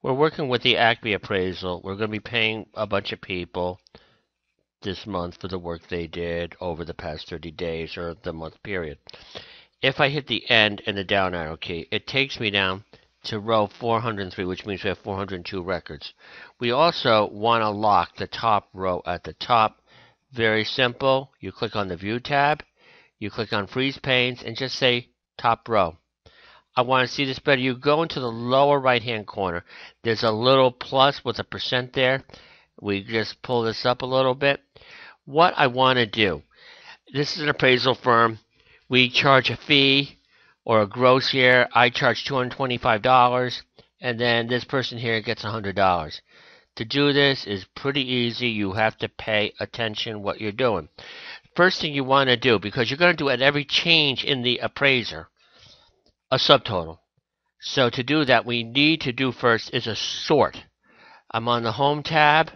We're working with the ACME appraisal. We're going to be paying a bunch of people this month for the work they did over the past 30 days or the month period. If I hit the end and the down arrow key, it takes me down to row 403, which means we have 402 records. We also want to lock the top row at the top. Very simple. You click on the View tab. You click on Freeze Panes and just say Top Row. I want to see this better. You go into the lower right-hand corner. There's a little plus with a percent there. We just pull this up a little bit. What I want to do, this is an appraisal firm. We charge a fee or a gross here. I charge $225, and then this person here gets $100. To do this is pretty easy. You have to pay attention what you're doing. First thing you want to do, because you're going to do at every change in the appraiser, a subtotal. So to do that, we need to do first is a sort. I'm on the Home tab.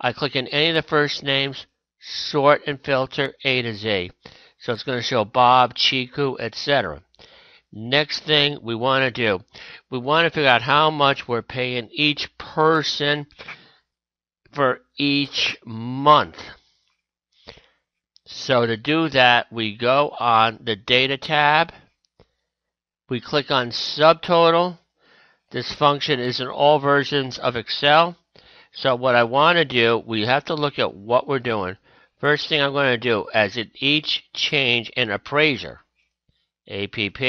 I click in any of the first names, sort and filter A to Z. So it's going to show Bob, Chiku, etc. Next thing we want to do, we want to figure out how much we're paying each person for each month. So to do that, we go on the Data tab. We click on Subtotal. This function is in all versions of Excel. So what I want to do, we have to look at what we're doing. First thing I'm going to do is at each change in appraiser, APP,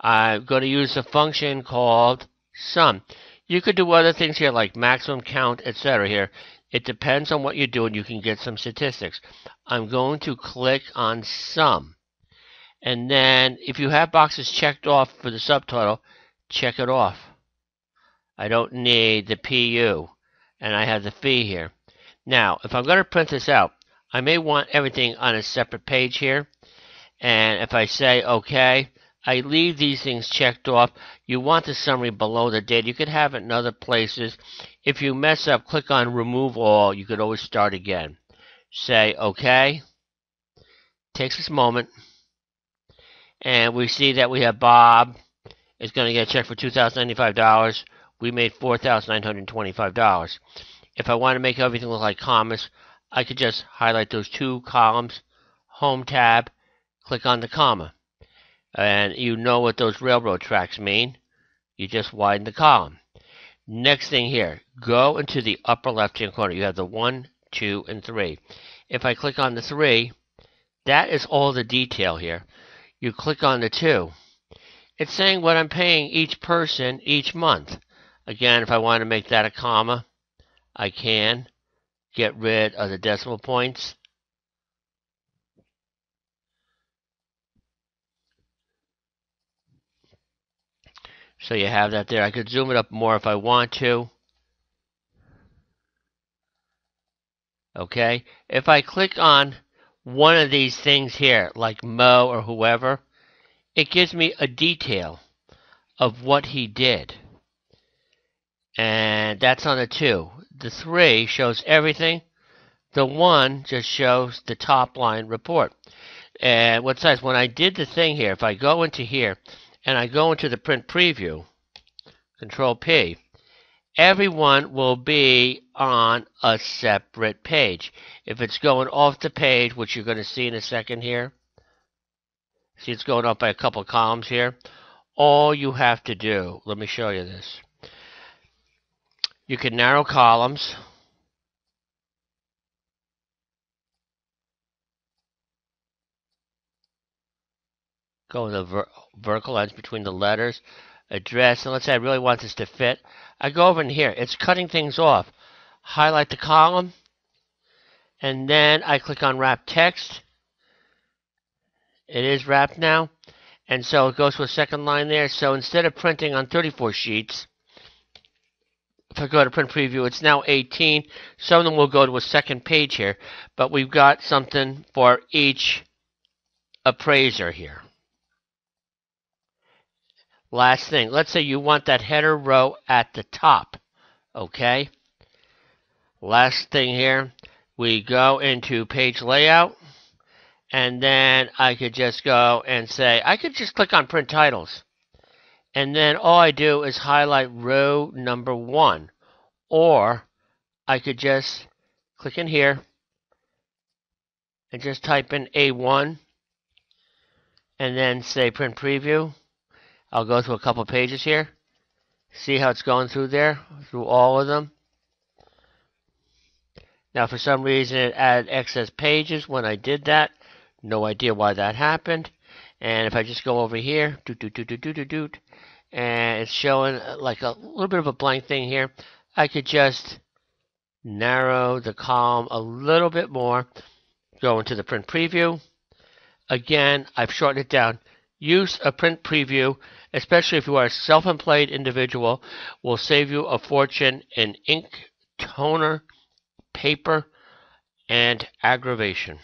I'm going to use a function called sum. You could do other things here like maximum count, etc. here. It depends on what you do, and you can get some statistics. I'm going to click on sum. And then if you have boxes checked off for the subtotal, check it off. I don't need the PU, and I have the fee here. Now, if I'm going to print this out, I may want everything on a separate page here. And if I say OK, I leave these things checked off. You want the summary below the date. You could have it in other places. If you mess up, click on Remove All. You could always start again. Say OK. Takes us a moment. And we see that we have Bob is going to get a check for $2,095. We made $4,925. If I want to make everything look like commas, I could just highlight those two columns, Home tab, click on the comma. And you know what those railroad tracks mean. You just widen the column. Next thing here, go into the upper left-hand corner. You have the 1, 2, and 3. If I click on the 3, that is all the detail here. You click on the 2. It's saying what I'm paying each person each month. Again, if I want to make that a comma, I can get rid of the decimal points. So you have that there. I could zoom it up more if I want to. Okay. If I click on one of these things here, like Mo or whoever, it gives me a detail of what he did. And that's on the 2. The 3 shows everything. The 1 just shows the top line report. And what's nice, when I did the thing here, if I go into here and I go into the print preview, Control P, everyone will be on a separate page. If it's going off the page, which you're going to see in a second here, see it's going up by a couple of columns here, all you have to do, let me show you this. You can narrow columns. Go to the vertical lines between the letters, address, and let's say I really want this to fit. I go over in here. It's cutting things off. Highlight the column, and then I click on Wrap Text. It is wrapped now, and so it goes to a second line there. So instead of printing on 34 sheets, if I go to print preview, it's now 18. Some of them will go to a second page here, but we've got something for each appraiser here. Last thing, let's say you want that header row at the top. Okay. Last thing here, we go into page layout, and then I could just go and say, I could just click on print titles. and then all I do is highlight row number 1, or I could just click in here and just type in A1 and then say print preview. I'll go through a couple pages here, see how it's going through there, through all of them. Now for some reason it added excess pages when I did that. No idea why that happened. And if I just go over here, and it's showing like a little bit of a blank thing here. I could just narrow the column a little bit more, go into the print preview. Again, I've shortened it down. Use a print preview, especially if you are a self-employed individual, will save you a fortune in ink, toner, paper, and aggravation.